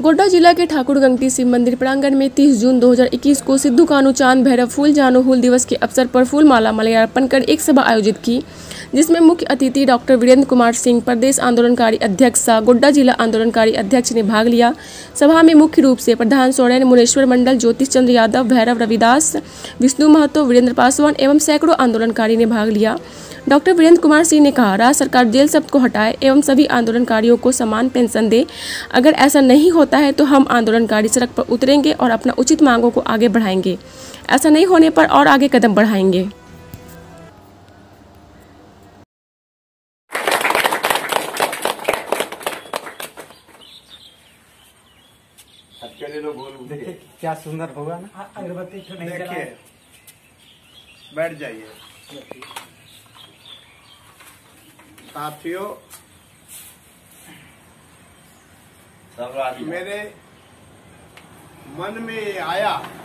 गोड्डा जिला के ठाकुर गंगट्टी शिव मंदिर प्रांगण में 30 जून 2021 को सिद्धु कानुचांद भैरव फूल जानोहुल दिवस के अवसर पर फूलमाला माल्यार्पण कर एक सभा आयोजित की, जिसमें मुख्य अतिथि डॉ. वीरेंद्र कुमार सिंह प्रदेश आंदोलनकारी अध्यक्ष सा गोड्डा जिला आंदोलनकारी अध्यक्ष ने भाग लिया। सभा में मुख्य रूप से प्रधान सोरेन, मुनेश्वर मंडल, ज्योतिष चंद्र यादव, भैरव रविदास, विष्णु महतो, वीरेंद्र पासवान एवं सैकड़ों आंदोलनकारी ने भाग लिया। डॉ. वीरेंद्र कुमार सिंह ने कहा, राज्य सरकार जेल शब्द को हटाए एवं सभी आंदोलनकारियों को समान पेंशन दे। अगर ऐसा नहीं होता है तो हम आंदोलनकारी सड़क पर उतरेंगे और अपना उचित मांगों को आगे बढ़ाएंगे। ऐसा नहीं होने पर और आगे कदम बढ़ाएंगे। क्या सुंदर होगा ना, अगरबत्ती देखिए, बैठ जाइए साथियों। मेरे मन में आया